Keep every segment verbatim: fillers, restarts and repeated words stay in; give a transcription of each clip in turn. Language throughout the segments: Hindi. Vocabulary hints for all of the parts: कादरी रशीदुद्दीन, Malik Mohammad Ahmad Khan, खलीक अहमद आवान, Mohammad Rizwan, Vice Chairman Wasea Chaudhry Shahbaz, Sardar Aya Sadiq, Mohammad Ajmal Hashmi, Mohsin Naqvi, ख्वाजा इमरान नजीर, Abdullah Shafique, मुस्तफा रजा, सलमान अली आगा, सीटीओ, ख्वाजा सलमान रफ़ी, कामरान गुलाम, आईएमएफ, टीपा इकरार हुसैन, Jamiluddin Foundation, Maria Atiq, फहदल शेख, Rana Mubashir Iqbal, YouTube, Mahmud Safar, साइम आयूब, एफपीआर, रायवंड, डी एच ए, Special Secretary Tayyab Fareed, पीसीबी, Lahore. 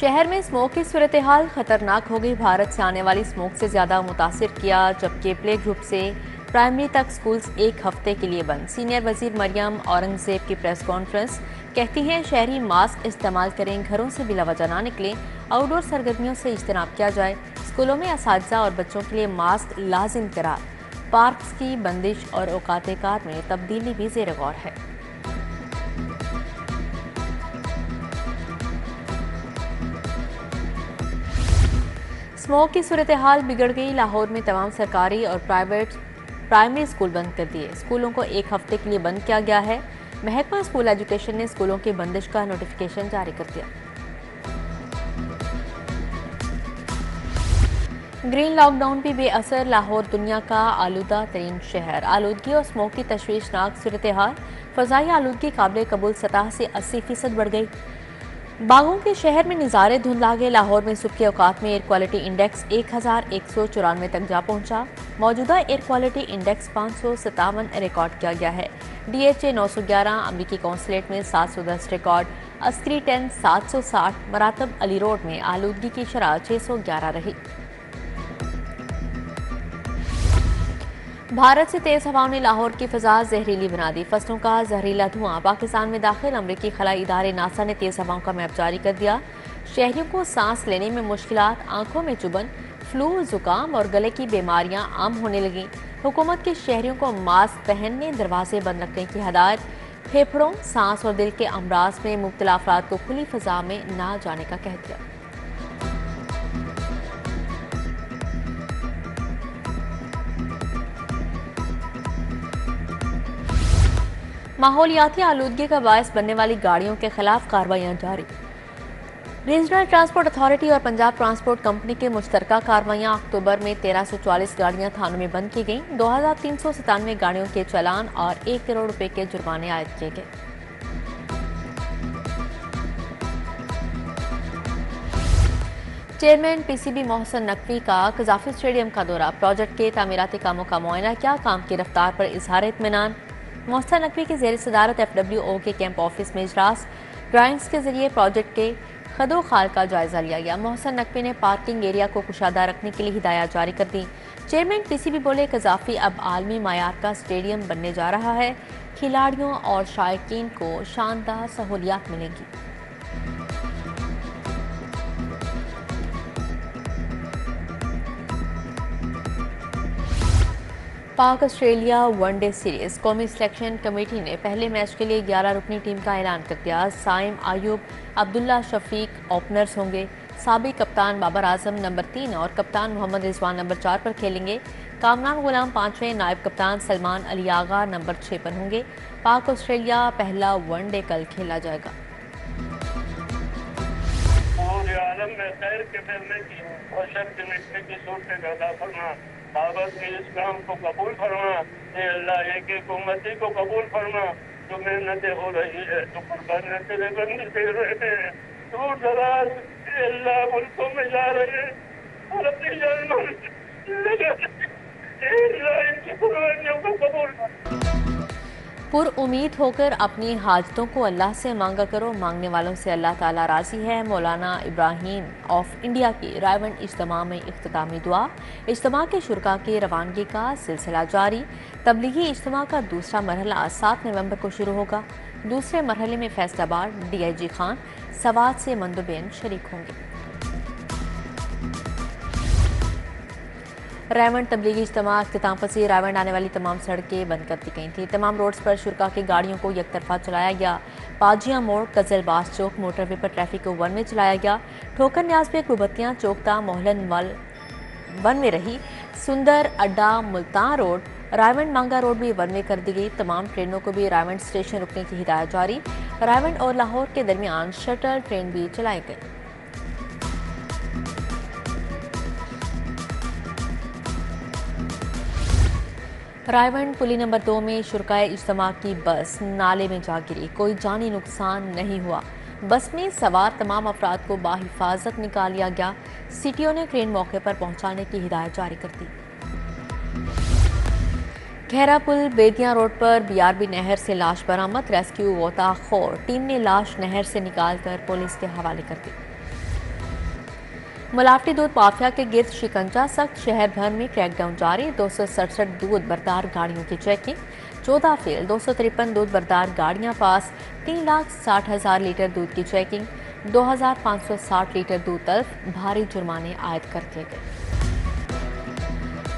शहर में स्मोग की सूरत हाल खतरनाक हो गई। भारत से आने वाली स्मोग से ज़्यादा मुतासर किया, जबकि प्ले ग्रुप से प्राइमरी तक स्कूल्स एक हफ्ते के लिए बंद। सीनियर वजीर मरियम औरंगज़ेब की प्रेस कॉन्फ्रेंस, कहती हैं शहरी मास्क इस्तेमाल करें, घरों से बिला वजह ना निकलें, आउटडोर सरगर्मियों से इज्तनाब किया जाए, स्कूलों में असातिज़ा और बच्चों के लिए मास्क लाजिम करार, पार्क्स की बंदिश और औकात कार में तब्दीली भी ज़ेर गौर है। स्मॉग की सूरत हाल बिगड़ गई। लाहौर में तमाम सरकारी और प्राइवेट प्राइमरी स्कूल बंद कर दिए। स्कूलों को एक हफ्ते के लिए बंद किया गया है। महकमा स्कूल एजुकेशन ने स्कूलों की बंदिश का नोटिफिकेशन जारी कर दिया। ग्रीन लॉकडाउन भी बेअसर। लाहौर दुनिया का आलूदा तरीन शहर। आलूदगी और स्मॉग की तशवीशनाक सूरत हाल। फ़ज़ाई आलूदगी काबिल कबूल सतह से अस्सी फीसद बढ़ गई। बागों के शहर में नज़ारे धुंधला गए। लाहौर में सुबह के औकात में एयर क्वालिटी इंडेक्स एक हज़ार एक सौ चौरानवे तक जा पहुंचा। मौजूदा एयर क्वालिटी इंडेक्स पाँच सौ सतावन रिकॉर्ड किया गया है। डी एच ए नौ सौ ग्यारह अमरीकी कौंसलेट में सात सौ दस रिकॉर्ड। अस्करी टेन सात सौ साठ मरातब अली रोड में आलूदगी की शरह छः सौ ग्यारह रही। भारत से तेज़ हवाओं ने लाहौर की फ़िज़ा जहरीली बना दी। फसलों का जहरीला धुआं पाकिस्तान में दाखिल। अमरीकी खलाई इदारे नासा ने तेज़ हवाओं का मैप जारी कर दिया। शहरियों को सांस लेने में मुश्किलात, आंखों में चुभन, फ्लू, जुकाम और गले की बीमारियां आम होने लगीं। हुकूमत के शहरियों को मास्क पहनने, दरवाजे बंद रखने की हदायत। फेफड़ों, सांस और दिल के अमराज में मुब्तला अफराद को खुली फ़िज़ा में ना जाने का कह दिया। माहौलियाती आलूदगी का बायस बनने वाली गाड़ियों के खिलाफ कार्रवाइयाँ जारी। रीजनल ट्रांसपोर्ट अथॉरिटी और पंजाब ट्रांसपोर्ट कंपनी के मुश्तरका कार्रवाइयाँ। अक्टूबर में तेरह सौ चालीस गाड़ियाँ थानों में बंद की गईं। दो हज़ार तीन सौ सतानवे गाड़ियों के चालान और एक करोड़ रुपए के जुर्माने आयद किए गए। चेयरमैन पीसीबी मोहसिन नकवी का कजाफी स्टेडियम का दौरा। प्रोजेक्ट के तामीराती कामों का मुआयना किया। काम की रफ्तार पर इजहार इत्मीनान। मोहसिन नकवी के ज़ेर सदारत एफ डब्ल्यू ओ के कैंप ऑफिस में इजलास। ड्राइंग्स के जरिए प्रोजेक्ट के खदो खाल का जायजा लिया गया। मोहसिन नकवी ने पार्किंग एरिया को कुशादा रखने के लिए हिदायत जारी कर दी। चेयरमैन पीसीबी बोले, कजाफी अब आलमी मायार का स्टेडियम बनने जा रहा है। खिलाड़ियों और शायकीन को शानदार सहूलियात मिलेंगी। Pak Australia one day series. कौमी सिलेक्शन कमेटी ने पहले मैच के लिए ग्यारह रुकनी टीम का ऐलान कर दिया। साइम आयूब, अब्दुल्ला शफीक ओपनर्स होंगे। साबिक कप्तान बाबर आजम नंबर तीन और कप्तान मोहम्मद रिजवान नंबर चार पर खेलेंगे। कामरान गुलाम पाँचवें, नायब कप्तान सलमान अली आगा नंबर छः पर होंगे। पाक ऑस्ट्रेलिया पहला वनडे कल खेला जाएगा। के इस काम को कबूल फरमा। अल्लाह एक एक उम्मती को कबूल फरमा। जो मेहनतें हो रही है, जो कुर्बानियां लगन दे रहे हैं, दूर दराज अल्लाह मुल्कों में जा रहे हैं और अपनी जान इनकी कुर्बानियों को कबूल फरमा। पुरउम्मीद होकर अपनी हाजतों को अल्लाह से मांगा करो, मांगने वालों से अल्लाह ताला राज़ी है। मौलाना इब्राहिम ऑफ इंडिया की रायवन इज्तमा में इख्तितामी दुआ। इज्तमा के शुरका की रवानगी का सिलसिला जारी। तबलीगी इज्तमा का दूसरा मरहला सात नवंबर को शुरू होगा। दूसरे मरहले में Faisalabad D I G Khan, सवाद से मंदोबेन शरीक होंगे। रायवंड तबलीगी इज्तमा अख्तिताम पसीर। रायवंड आने वाली तमाम सड़कें बंद कर दी गई थी। तमाम रोड्स पर शुरका की गाड़ियों को एक तरफा चलाया गया। पाजिया मोड़, कजलबास चौक मोटरवे पर ट्रैफिक को वन में चलाया गया। ठोकर न्याज पे कुबत्तियाँ चौकता मोहलन वाल वन में रही। सुंदर अड्डा, मुल्तान रोड, रायवंड मांगा रोड भी वन में कर दी गई। तमाम ट्रेनों को भी रायवंड स्टेशन रुकने की हिदायत जारी। रायवंड और लाहौर के दरमियान शटल ट्रेन भी चलाई गई। रायवंड पुली नंबर दो में शुरकाए इज्तमा की बस नाले में जा गिरी। कोई जानी नुकसान नहीं हुआ। बस में सवार तमाम अफराद को बाहिफाजत निकाल लिया गया। सीटीओ ने क्रेन मौके पर पहुंचाने की हिदायत जारी कर दी। खैरा पुल, बेदियां रोड पर बीआरबी नहर से लाश बरामद। रेस्क्यू गोताखोर टीम ने लाश नहर से निकाल कर पुलिस के हवाले कर दी। मिलावटी दूध माफिया के गिर्द शिकंजा, सख्त, शहर भर में क्रैकडाउन जारी। दो सौ सड़सठ दूध बर्दार गाड़ियों की चेकिंग, चौदह फेल। दो सौ तिरपन दूध बर्दार गाड़ियाँ पास, तीन लाख साठ हज़ार लीटर दूध की चेकिंग, दो हज़ार पाँच सौ साठ लीटर दूध तल्फ। भारी जुर्माने आयद कर दिए गए।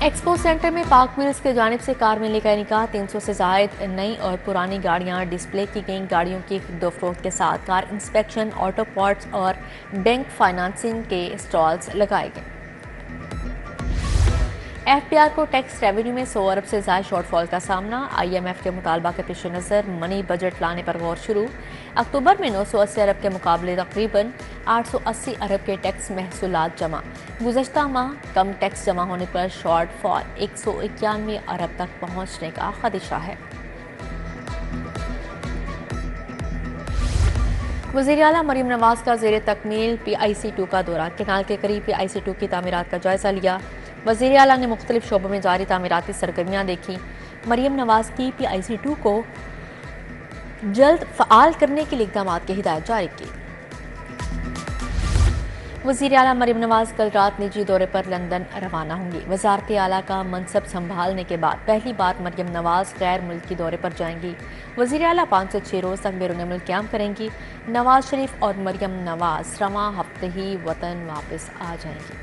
एक्सपो सेंटर में पाक व्हील्स की जानिब से कार मेले का इनका, तीन सौ से जायद नई और पुरानी गाड़ियां डिस्प्ले की गई। गाड़ियों की खरीदोफरोख्त के साथ कार इंस्पेक्शन, ऑटो पार्ट्स और बैंक फाइनेंसिंग के स्टॉल्स लगाए गए। एफपीआर को टैक्स रेवेन्यू में सौ अरब से ज्यादा शॉर्टफॉल का सामना। आईएमएफ के मुतालबा के पेश नज़र मनी बजट लाने पर गौर शुरू। अक्टूबर में नौ सौ अस्सी अरब के मुकाबले तकरीबन आठ सौ अस्सी अरब के टैक्स महसूलात जमा। गुज़श्ता माह कम टैक्स जमा होने पर शॉर्टफॉल एक सौ इक्यानवे अरब तक पहुंचने का खदशा है। वज़ीर आला मरीम नवाज का ज़ेर तकमील पी आई सी टू का दौरा। किनाल के करीब पी आई सी टू की तामीरात का जायज़ा लिया। वज़ीर आला ने मुख्तलिफ शोबों में जारी तामीराती सरगर्मियाँ देखीं। मरीम नवाज की पी आई सी टू को जल्द फ़ाल करने के लिए इकदाम की हिदायत जारी की। वज़ीर आला मरीम नवाज कल रात निजी दौरे पर लंदन रवाना होंगी। वज़ारत आला का मनसब संभालने के बाद पहली बार मरीम नवाज गैर मुल्की दौरे पर जाएंगी। वज़ीर आला पाँच से छः रोज़ तक बैरून मुल्क कैंप करेंगी। नवाज शरीफ और मरीम नवाज रवा हफ्ते ही वतन वापस आ जाएंगी।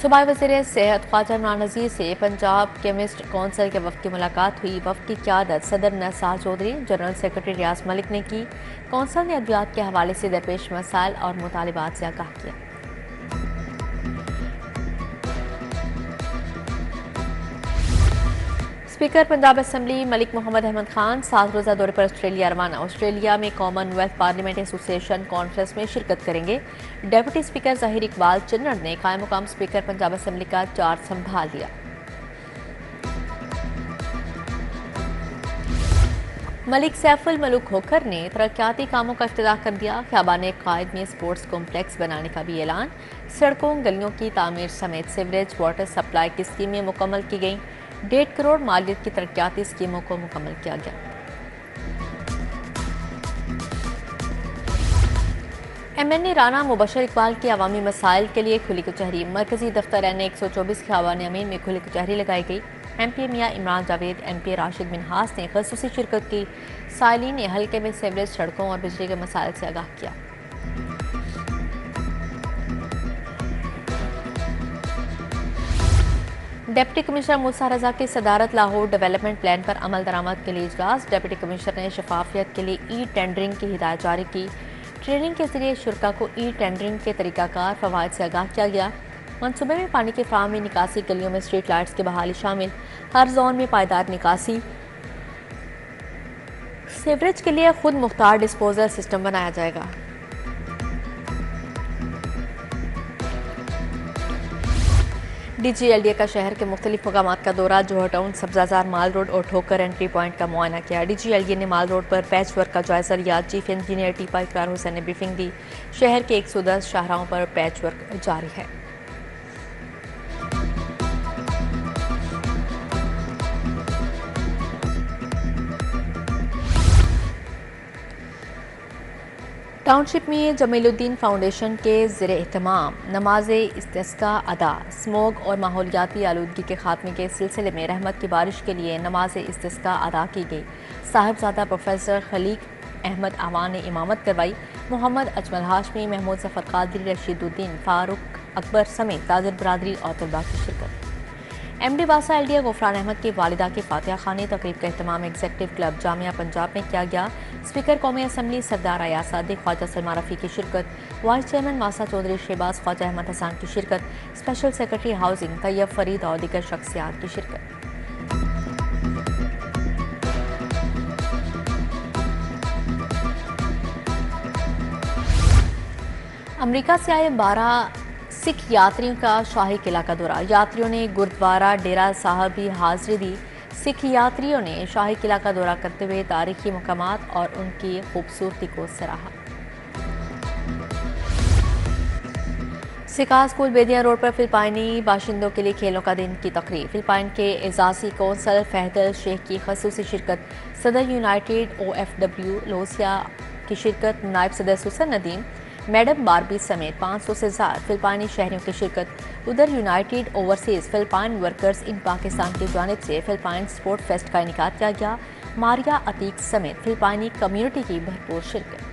सूबाई वज़ीर सेहत ख्वाजा इमरान नजीर से पंजाब केमिस्ट कौंसिल के वफ़द की मुलाकात हुई। वफ़द की क़यादत सदर नसाह चौधरी, जनरल सेक्रेटरी रियाज मलिक ने की। कौंसिल ने अद्वियात के हवाले से दरपेश मसाइल और मुतालबात से आगाह किया। स्पीकर पंजाब असम्बली मलिक मोहम्मद अहमद खान सात रोज़ा दौरे पर ऑस्ट्रेलिया रवाना। ऑस्ट्रेलिया में कॉमनवेल्थ पार्लियामेंट एसोसिएशन कॉन्फ्रेंस में शिरकत करेंगे। डेप्यूटी स्पीकर ज़ाहिर इकबाल चन्ना ने कायम मुकाम स्पीकर पंजाब असम्बली का चार्ज संभाल लिया। मलिक सैफुल मलूक होकर ने तरक्याती कामों का इफ्तिताह कर दिया। ख्याबान कायद में स्पोर्ट्स कॉम्प्लेक्स बनाने का भी ऐलान। सड़कों, गलियों की तामीर समेत सीवरेज वाटर सप्लाई की स्कीमें मुकम्मल की गईं। डेढ़ करोड़ मालियत की तरक्याती स्कीमों को मुकम्मल किया गया। M N A Rana Mubashir Iqbal की अवामी मसाइल के लिए खुली कचहरी। मरकजी दफ्तर एन एक सौ चौबीस खियाबान अमीन में खुली कचहरी लगाई गई। M P A Mian Imran Javed, M P A Rashid Minhas ने खसूसी शिरकत की। साइलिन ने हल्के में सीवरेज, सड़कों और बिजली के मसाइल से आगाह किया। डिप्टी कमिश्नर मुस्तफा रजा की सदारत लाहौर डेवलपमेंट प्लान पर अमल दरामद के लिए इजलास। डिप्टी कमिश्नर ने शफाफियत के लिए ई टेंडरिंग की हिदायत जारी की। ट्रेनिंग के जरिए शुरका को ई टेंडरिंग के तरीकाकार, फवायद से आगाह किया गया। मनसूबे में पानी के फार्म में निकासी, गलियों में स्ट्रीट लाइट्स की बहाली शामिल। हर जोन में पायदार निकासी, सीवरेज के लिए खुद मुख्तार डिस्पोजल सिस्टम बनाया जाएगा। डीजीएलडीए का शहर के मुख्तलिफ मकामात का दौरा। Johar town, Sabzazar, mall road और ठोकर एंट्री पॉइंट का मुआयना किया। डीजीएलडीए ने माल रोड पर पैच वर्क का जायजा लिया। चीफ इंजीनियर टीपा इकरार हुसैन ने ब्रीफिंग दी। शहर के एक सौ दस शाहराओं पर पैच वर्क जारी है। टाउनशिप में जमीलुद्दीन फाउंडेशन के ज़ेर एहतमाम नमाज इस्तिस्का अदा। स्मॉग और माहौलियाती आलूदगी के खात्मे के सिलसिले में रहमत की बारिश के लिए नमाज इस्तिस्का अदा की गई। साहिबज़ादा प्रोफेसर खलीक अहमद आवान ने इमामत करवाई। मोहम्मद अजमल हाशमी, महमूद सफ़र, कादरी रशीदुद्दीन, फ़ारूक अकबर समेत ताजर बरदरी और तलबा की शिरकत। एम डी वासा L D A Ghufran Ahmad की वालिदा की फातिहा खानी। तकरीब का अहतमाम एग्जीक्यूटिव क्लब जामिया पंजाब में किया गया। स्पीकर कौमी असम्बली सरदार आया सादिक, ख्वाजा सलमान रफ़ी की शिरकत। वाइस चेयरमैन वासा चौधरी शहबाज, ख्वाजा अहमद हसन की शिरकत। Special secretary housing Tayyab Farid और दीगर शख्सियात की शिरकत। अमरीका से आए बारह सिख यात्रियों का शाही किला का दौरा। यात्रियों ने गुरुद्वारा डेरा साहब भी हाजिरी दी। सिख यात्रियों ने शाही किला का दौरा करते हुए तारीखी मकामात और उनकी खूबसूरती को सराहा। सिका स्कूल बेदिया रोड पर फिलिपाइनी बाशिंदों के लिए खेलों का दिन की तकरीब। फिलिपाइन के एजाजी कौंसल फहदल शेख की खसूसी शिरकत। सदर यूनाइटेड ओ एफ डब्ल्यू लोसिया की शिरकत, नायब सदस्य हुसैन नदीम, मैडम बारबी समेत पाँच सौ से ज़्यादा फिलिपाइनी शहरियों की शिरकत। उधर united overseas Philippine workers in Pakistan की जानिब से फिलिपाइन स्पोर्ट फेस्ट का इनेकाद किया गया। मारिया अतीक समेत फिलिपाइनी कम्यूनिटी की भरपूर शिरकत।